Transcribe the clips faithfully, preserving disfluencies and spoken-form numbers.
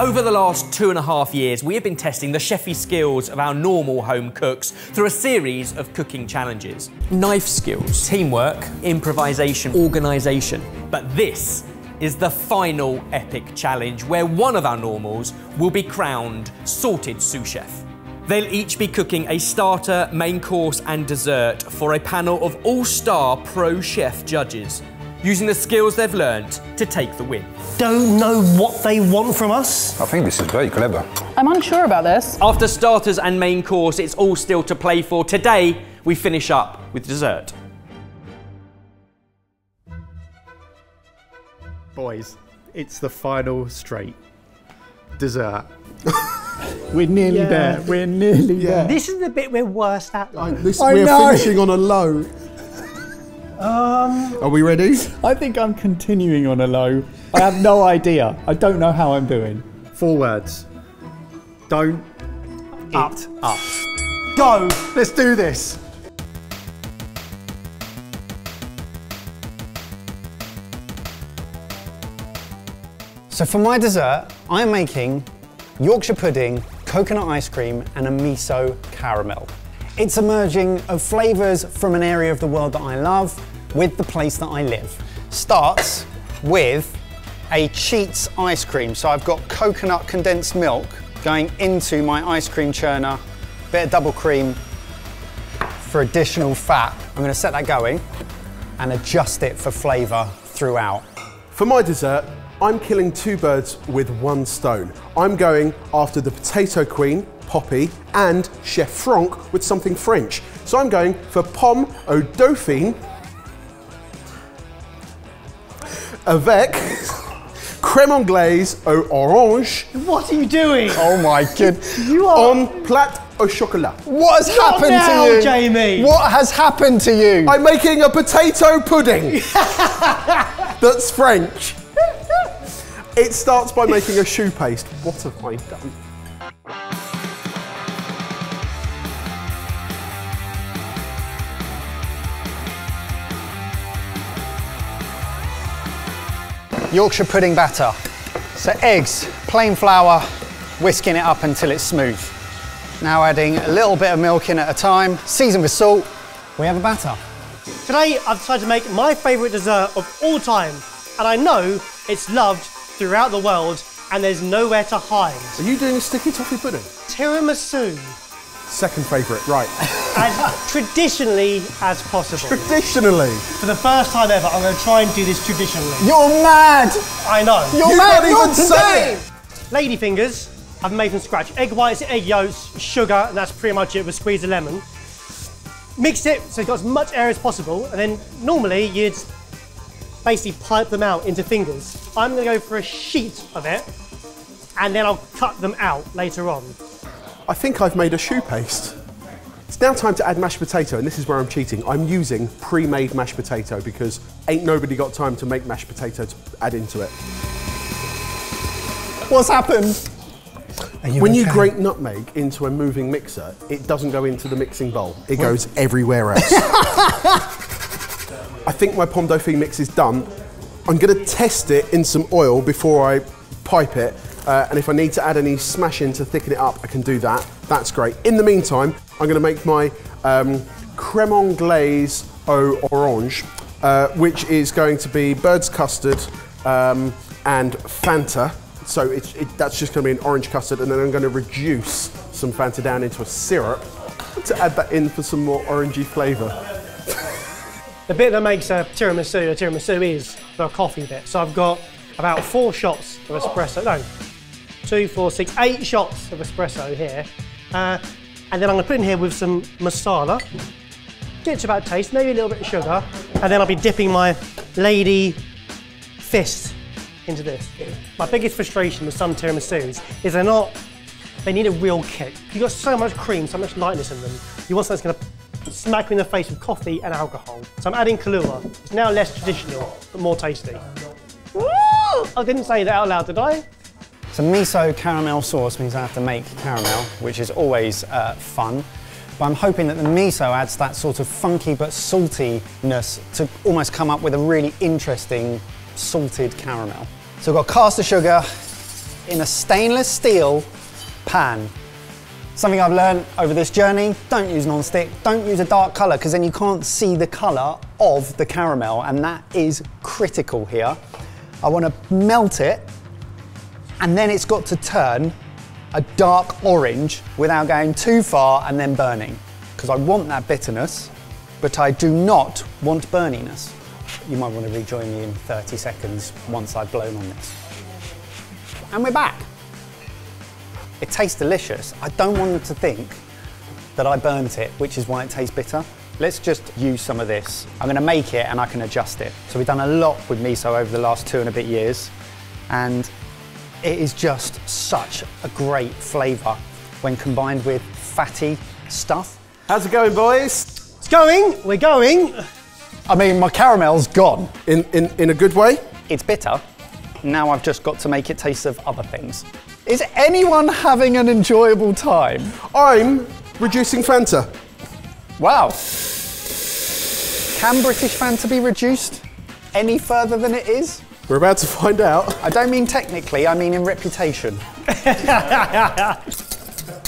Over the last two and a half years, we have been testing the chefy skills of our normal home cooks through a series of cooking challenges. Knife skills, teamwork, improvisation, organisation. But this is the final epic challenge where one of our normals will be crowned Sorted Sous Chef. They'll each be cooking a starter, main course and dessert for a panel of all-star pro chef judges, using the skills they've learnt to take the win. Don't know what they want from us? I think this is very clever. I'm unsure about this. After starters and main course, it's all still to play for. Today, we finish up with dessert. Boys, it's the final straight. Dessert. We're nearly yeah. there, we're nearly yeah. there. This is the bit we're worst at. Like. I, this, I we're know. finishing on a low. Um, Are we ready? I think I'm continuing on a low. I have no idea. I don't know how I'm doing. Four words. Don't up. It up. Go! Let's do this! So for my dessert, I'm making Yorkshire pudding, coconut ice cream and a miso caramel. It's a merging of flavours from an area of the world that I love with the place that I live. Starts with a Cheats ice cream. So I've got coconut condensed milk going into my ice cream churner, bit of double cream for additional fat. I'm going to set that going and adjust it for flavour throughout. For my dessert, I'm killing two birds with one stone. I'm going after the potato queen, Poppy, and Chef Franck with something French. So I'm going for pomme au dauphine, avec crème anglaise au orange. What are you doing? Oh my god. You are. En plat au chocolat. What has Not happened now, to you? Jamie. What has happened to you? I'm making a potato pudding. That's French. It starts by making a choux paste. What have I done? Yorkshire pudding batter. So eggs, plain flour, whisking it up until it's smooth. Now adding a little bit of milk in at a time, season with salt, we have a batter. Today I've decided to make my favourite dessert of all time, and I know it's loved throughout the world and there's nowhere to hide. Are you doing a sticky toffee pudding? Tiramisu. Second favourite, right. As traditionally as possible. Traditionally? For the first time ever, I'm going to try and do this traditionally. You're mad! I know. You're, You're mad, not even today! Lady fingers, I've made from scratch. Egg whites, egg yolks, sugar, and that's pretty much it. We'll squeeze a lemon. Mix it so it's got as much air as possible, and then normally you'd basically pipe them out into fingers. I'm going to go for a sheet of it, and then I'll cut them out later on. I think I've made a choux paste. It's now time to add mashed potato, and this is where I'm cheating. I'm using pre-made mashed potato because ain't nobody got time to make mashed potato to add into it. What's happened? You when okay? you grate nutmeg into a moving mixer, it doesn't go into the mixing bowl. It what? goes everywhere else. I think my pomme dauphine mix is done. I'm gonna test it in some oil before I pipe it. Uh, and if I need to add any smashing to thicken it up, I can do that. That's great. In the meantime, I'm going to make my um, crème anglaise au orange, uh, which is going to be bird's custard um, and Fanta. So it, it, that's just going to be an orange custard, and then I'm going to reduce some Fanta down into a syrup to add that in for some more orangey flavour. The bit that makes a tiramisu a tiramisu is the coffee bit. So I've got about four shots of espresso. No. Two, four, six, eight shots of espresso here. Uh, and then I'm gonna put in here with some masala. Get to about taste, maybe a little bit of sugar. And then I'll be dipping my lady fist into this. My biggest frustration with some tiramisu's is they're not, they need a real kick. You've got so much cream, so much lightness in them. You want something that's gonna smack you in the face with coffee and alcohol. So I'm adding Kahlua. It's now less traditional, but more tasty. Woo! I didn't say that out loud, did I? So miso caramel sauce means I have to make caramel, which is always uh, fun. But I'm hoping that the miso adds that sort of funky but saltiness to almost come up with a really interesting salted caramel. So we've got caster sugar, in a stainless steel pan. Something I've learned over this journey, don't use non-stick, don't use a dark colour, because then you can't see the colour of the caramel, and that is critical here. I want to melt it, and then it's got to turn a dark orange without going too far and then burning, because I want that bitterness, but I do not want burniness. You might want to rejoin me in thirty seconds once I've blown on this. And we're back. It tastes delicious. I don't want them to think that I burnt it, which is why it tastes bitter. Let's just use some of this. I'm gonna make it and I can adjust it. So we've done a lot with miso over the last two and a bit years, and it is just such a great flavor when combined with fatty stuff. How's it going, boys? It's going, we're going. I mean, my caramel's gone. In, in, in a good way? It's bitter. Now I've just got to make it taste of other things. Is anyone having an enjoyable time? I'm reducing Fanta. Wow. Can British Fanta be reduced any further than it is? We're about to find out. I don't mean technically, I mean in reputation.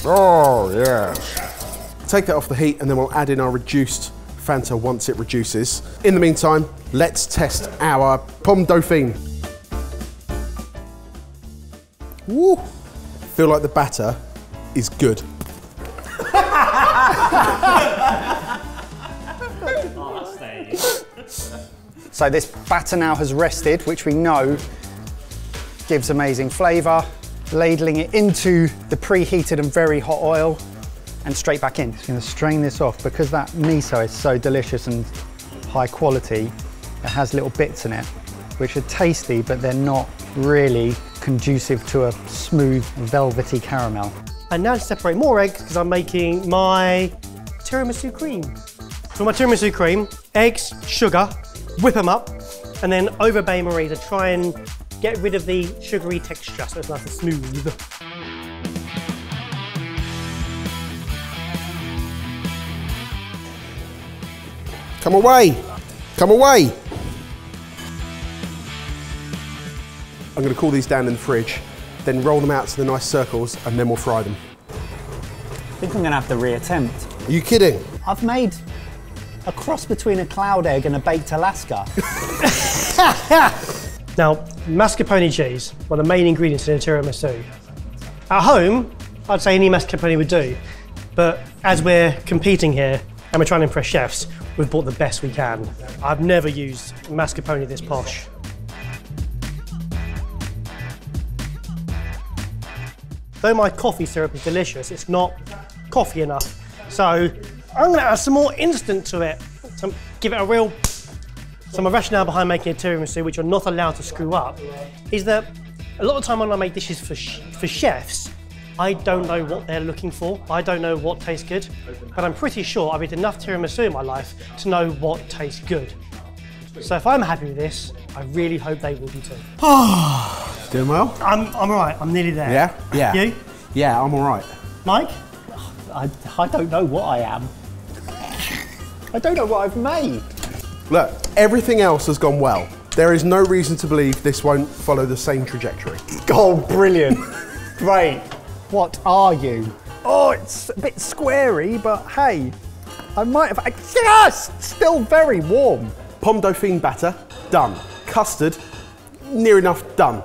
Oh, yes. Take that off the heat and then we'll add in our reduced Fanta once it reduces. In the meantime, let's test our pomme dauphine. Woo. Feel like the batter is good. So this batter now has rested, which we know gives amazing flavour. Ladling it into the preheated and very hot oil and straight back in. Just gonna strain this off because that miso is so delicious and high quality. It has little bits in it, which are tasty, but they're not really conducive to a smooth, velvety caramel. And now to separate more eggs, because I'm making my tiramisu cream. So my tiramisu cream, eggs, sugar, whip them up, and then over Bain-Marie to try and get rid of the sugary texture, so it's nice and smooth. Come away, come away. I'm going to cool these down in the fridge, then roll them out to the nice circles, and then we'll fry them. I think I'm going to have to re-attempt. Are you kidding? I've made a cross between a cloud egg and a baked Alaska. Now, mascarpone cheese, one of the main ingredients in a tiramisu. At home, I'd say any mascarpone would do, but as we're competing here, and we're trying to impress chefs, we've bought the best we can. I've never used mascarpone this posh. Though my coffee syrup is delicious, it's not coffee enough. So I'm going to add some more instant to it, to give it a real... So my rationale behind making a tiramisu, which you're not allowed to screw up, is that a lot of time when I make dishes for, sh for chefs, I don't know what they're looking for. I don't know what tastes good, but I'm pretty sure I've eaten enough tiramisu in my life to know what tastes good. So if I'm happy with this, I really hope they will be too. Oh, doing well? I'm, I'm all right, I'm nearly there. Yeah? Yeah. You? Yeah, I'm all right. Mike? I, I don't know what I am. I don't know what I've made. Look, everything else has gone well. There is no reason to believe this won't follow the same trajectory. Oh, brilliant. Great. What are you? Oh, it's a bit squarey, but hey, I might have... Yes! Still very warm. Pomme dauphine batter, done. Custard, near enough done.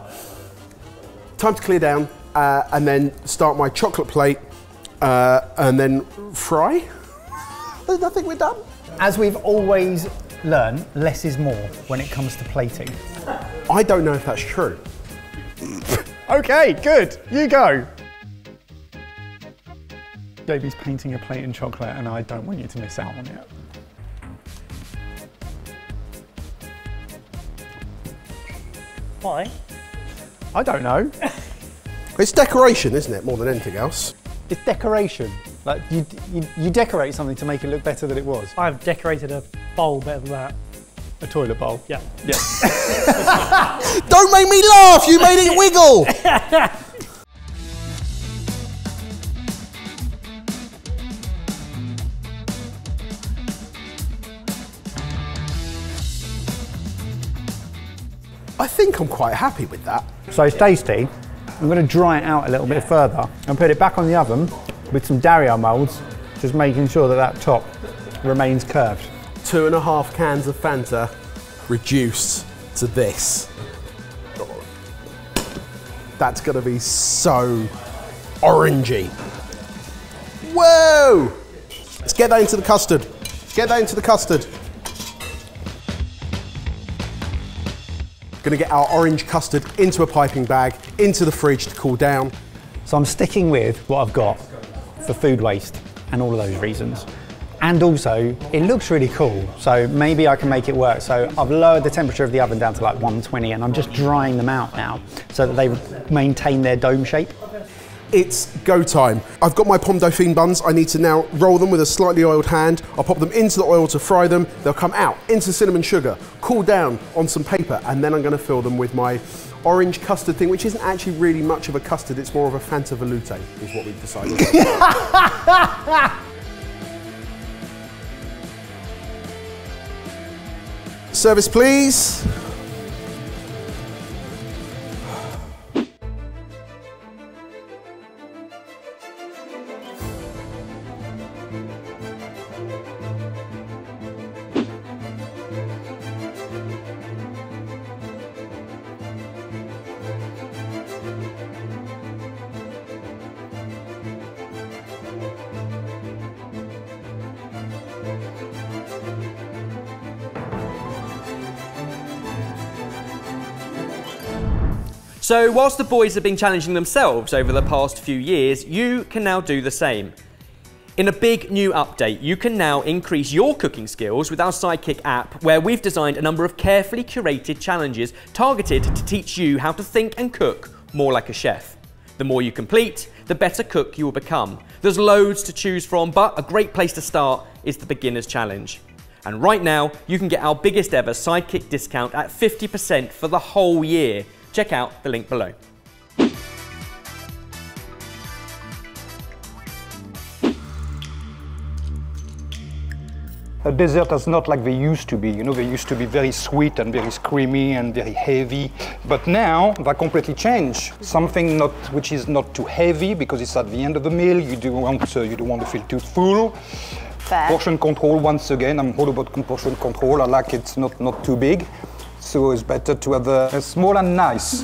Time to clear down uh, and then start my chocolate plate uh, and then fry. I think we're done. As we've always learned, less is more when it comes to plating. I don't know if that's true. Okay, good, you go. Davey's painting a plate in chocolate and I don't want you to miss out on it. Why? I don't know. It's decoration, isn't it, more than anything else? It's decoration. Like you, you, you decorate something to make it look better than it was. I've decorated a bowl better than that. A toilet bowl? Yeah. Yeah. Don't make me laugh, you made it wiggle! I think I'm quite happy with that. So it's tasty, I'm going to dry it out a little bit further and put it back on the oven with some Darrien moulds, just making sure that that top remains curved. Two and a half cans of Fanta reduced to this. That's going to be so orangey. Whoa! Let's get that into the custard. Get that into the custard. Gonna get our orange custard into a piping bag, into the fridge to cool down. So I'm sticking with what I've got for food waste and all of those reasons. And also, it looks really cool, so maybe I can make it work. So I've lowered the temperature of the oven down to like one twenty and I'm just drying them out now so that they maintain their dome shape. It's go time. I've got my pomme dauphine buns. I need to now roll them with a slightly oiled hand. I'll pop them into the oil to fry them. They'll come out into cinnamon sugar, cool down on some paper, and then I'm gonna fill them with my orange custard thing, which isn't actually really much of a custard. It's more of a Fanta velouté, is what we've decided. Service, please. So whilst the boys have been challenging themselves over the past few years, you can now do the same. In a big new update, you can now increase your cooking skills with our Sidekick app, where we've designed a number of carefully curated challenges targeted to teach you how to think and cook more like a chef. The more you complete, the better cook you will become. There's loads to choose from, but a great place to start is the Beginner's Challenge. And right now, you can get our biggest ever Sidekick discount at fifty percent for the whole year. Check out the link below. A dessert is not like they used to be, you know, they used to be very sweet and very creamy and very heavy, but now they completely change. Something not, which is not too heavy because it's at the end of the meal, you don't want to, you don't want to feel too full. Fair. Portion control, once again, I'm all about portion control, I like it's not, not too big. So it's better to have a, a small and nice.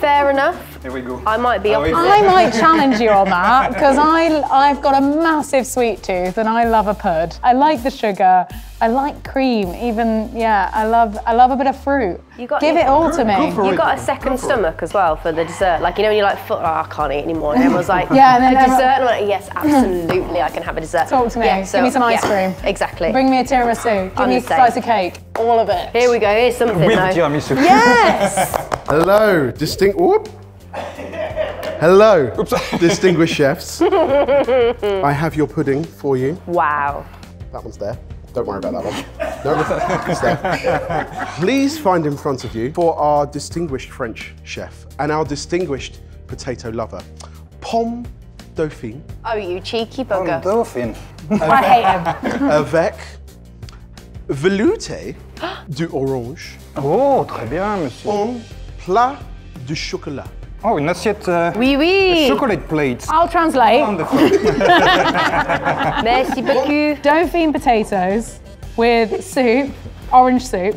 Fair enough. Here we go. I might be. Oh, I might challenge you on that because I I've got a massive sweet tooth and I love a pud. I like the sugar. I like cream. Even yeah, I love I love a bit of fruit. You got give it, it all to me. You it. got a second go stomach as well for the dessert. Like you know when you're like, oh, I can't eat anymore. And everyone's like, yeah, and then a dessert. And I'm like, yes, absolutely, I can have a dessert. Talk to me. Yeah, so, give me some ice yeah, cream. Exactly. Bring me a tiramisu. Give me a slice of cake. All of it. Here we go. Here's something. With though. Tiramisu. Yes. Hello, distinct. Whoop. Hello, distinguished chefs. I have your pudding for you. Wow. That one's there. Don't worry about that one. No, it's there. Please find in front of you for our distinguished French chef and our distinguished potato lover, pomme dauphine. Oh, you cheeky bugger. Pomme dauphine. I hate him. Avec velouté du orange. Oh, très bien, monsieur. En plat de chocolat. Oh, une assiette. Uh, oui, oui. Chocolate plates. I'll translate. Wonderful. Merci beaucoup. Dauphine potatoes with soup, orange soup,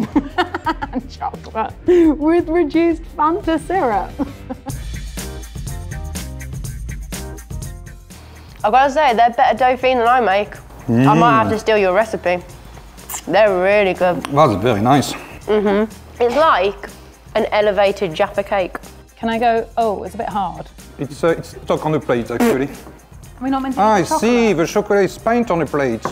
and chocolate with reduced Fanta syrup. I've got to say, they're better Dauphine than I make. Mm. I might have to steal your recipe. They're really good. That's very nice. Mm-hmm. It's like an elevated Jaffa cake. Can I go, oh, it's a bit hard. It's, uh, it's stuck on the plate, actually. Are we not meant to ah, I chocolate? see, the chocolate is paint on the plate.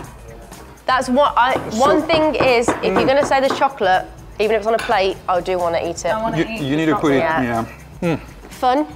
That's what I, so, one thing is, if mm. you're gonna say there's chocolate, even if it's on a plate, I do wanna eat it. I wanna you, eat you need chocolate. to put it, yeah. yeah. Mm. Fun,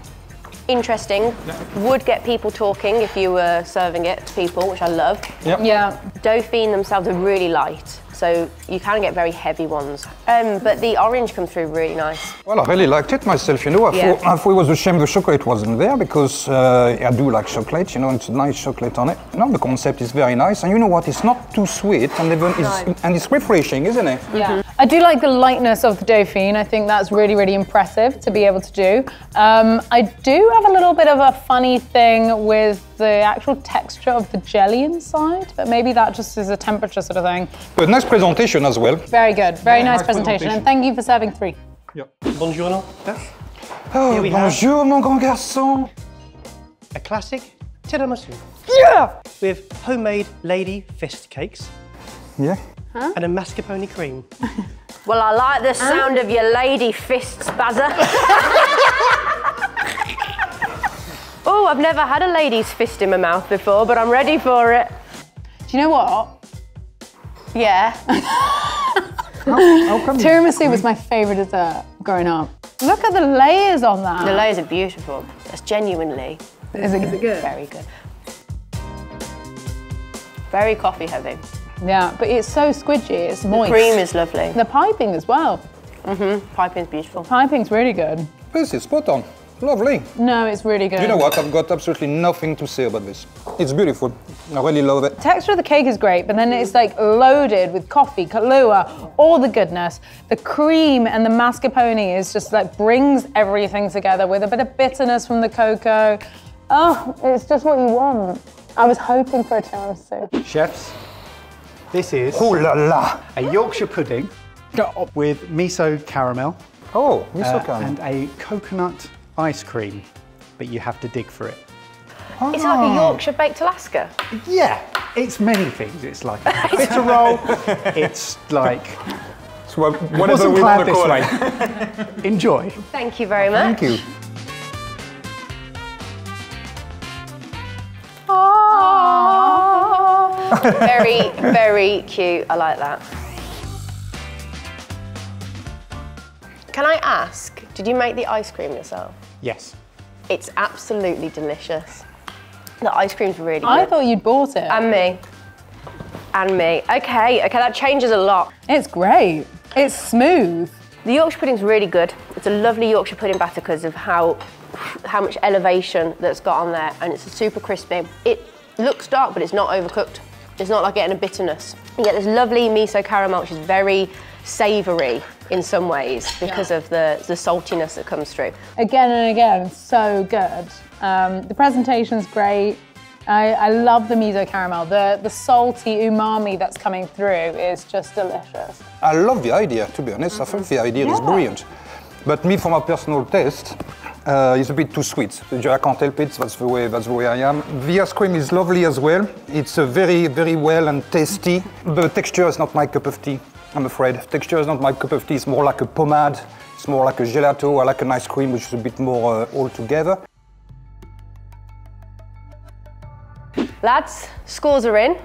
interesting, yeah. would get people talking if you were serving it to people, which I love. Yep. Yeah. Dauphine themselves are really light. so you can get very heavy ones. Um, but the orange comes through really nice. Well, I really liked it myself, you know. I, yeah. thought, I thought it was a shame the chocolate wasn't there, because uh, I do like chocolate, you know, it's a nice chocolate on it. No, the concept is very nice, and you know what, it's not too sweet, and, even no. it's, and it's refreshing, isn't it? Yeah. Mm-hmm. I do like the lightness of the Dauphine. I think that's really, really impressive to be able to do. Um, I do have a little bit of a funny thing with the actual texture of the jelly inside, but maybe that just is a temperature sort of thing. But nice presentation as well. Very good, very yeah, nice, nice presentation. presentation. And thank you for serving three. Yeah. Buongiorno. Yes. Oh, bonjour, mon grand garçon. A classic tiramisu. Yeah! With homemade lady fist cakes. Yeah. Huh? And a mascarpone cream. Well, I like the sound um. of your lady fists, Bazza. Oh, I've never had a lady's fist in my mouth before, but I'm ready for it. Do you know what? Yeah. How, how Tiramisu was my favourite dessert growing up. Look at the layers on that. The layers are beautiful. That's genuinely. Is it, is it good? Very good. Very coffee heavy. Yeah, but it's so squidgy, it's moist. The cream is lovely. The piping as well. Mm-hmm, piping's beautiful. The piping's really good. This is spot on, lovely. No, it's really good. You know what, I've got absolutely nothing to say about this. It's beautiful, I really love it. The texture of the cake is great, but then it's like loaded with coffee, Kahlua, all the goodness. The cream and the mascarpone is just like brings everything together with a bit of bitterness from the cocoa. Oh, it's just what you want. I was hoping for a tiramisu. Chefs. This is oh la la. a Yorkshire pudding with miso caramel. Oh, miso uh, caramel. And a coconut ice cream, but you have to dig for it. Oh. It's like a Yorkshire baked Alaska. Yeah, it's many things. It's like a bitter roll. It's like... So whatever we want to call it. Enjoy. Thank you very much. Thank you. Very, very cute. I like that. Can I ask, did you make the ice cream yourself? Yes. It's absolutely delicious. The ice cream's really good. I thought you'd bought it. And me. And me. Okay, okay, that changes a lot. It's great. It's smooth. The Yorkshire pudding's really good. It's a lovely Yorkshire pudding batter because of how, how much elevation that's got on there, and it's super crispy. It looks dark, but it's not overcooked. It's not like getting a bitterness. You get this lovely miso caramel, which is very savoury in some ways because yeah. of the, the saltiness that comes through. Again and again, so good. Um, the presentation's great. I, I love the miso caramel. The, the salty umami that's coming through is just delicious. I love the idea, to be honest. Mm-hmm. I think the idea yeah. is brilliant. But me, for my personal taste, Uh, it's a bit too sweet. I can't help it, that's the way, that's the way I am. The ice cream is lovely as well. It's uh, very, very well and tasty. The texture is not my cup of tea, I'm afraid. The texture is not my cup of tea, it's more like a pomade. It's more like a gelato. I like an ice cream which is a bit more uh, all together. Lads, scores are in.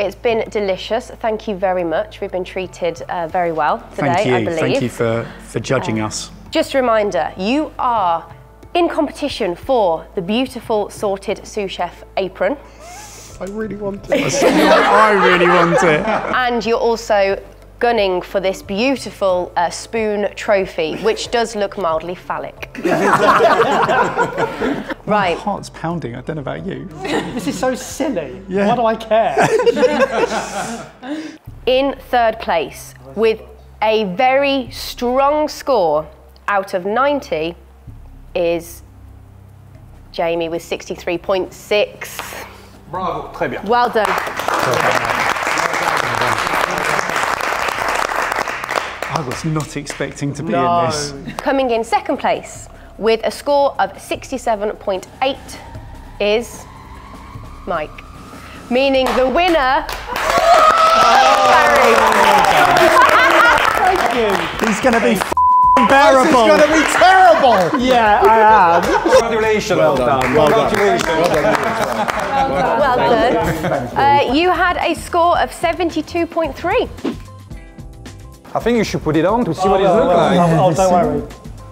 It's been delicious. Thank you very much. We've been treated uh, very well today, Thank you. I believe. Thank you for, for judging um, us. Just a reminder, you are in competition for the beautiful Sorted Sous Chef apron. I really want it. I really want it. And you're also gunning for this beautiful uh, spoon trophy, which does look mildly phallic. Right. My heart's pounding, I don't know about you. This is so silly. Yeah. Why do I care? In third place, with a very strong score out of ninety, is Jamie with sixty-three point six. Bravo, très bien. Well done. I was not expecting to be no. in this. Coming in second place with a score of sixty-seven point eight is Mike, meaning the winner. Oh. Thank you. He's going to be unbearable. This is going to be terrible. Yeah, I am. Congratulations. Well done. Well done. Well done. Uh, you had a score of seventy-two point three. I think you should put it on to see oh, what no, it looks no, like. Oh, don't worry.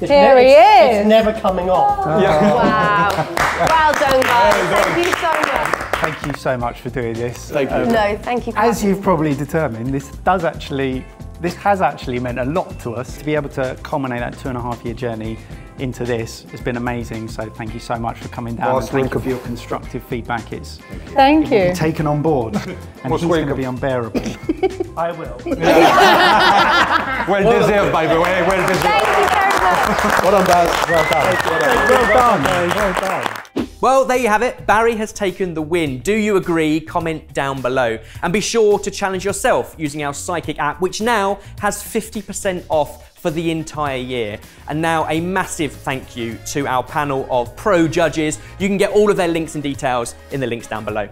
It's Here he is. It's never coming off. Oh. Yeah. Wow. Well done, guys. Well done. Thank you so much. Thank you so much for doing this. Thank you. Um, no, thank you. Kat. As you've probably determined, this does actually, this has actually meant a lot to us. To be able to culminate that two and a half year journey into this has been amazing. So thank you so much for coming down. Last week of your constructive feedback. It's thank you. Been taken on board, and it's going to be unbearable. I will. Yeah. well, well deserved, by the way. Well deserved. Thank you very much. Well done, Baz. Well done. Well done. Well done. Well done. Well, there you have it. Barry has taken the win. Do you agree? Comment down below. And be sure to challenge yourself using our Sidekick app, which now has fifty percent off for the entire year. And now a massive thank you to our panel of pro judges. You can get all of their links and details in the links down below.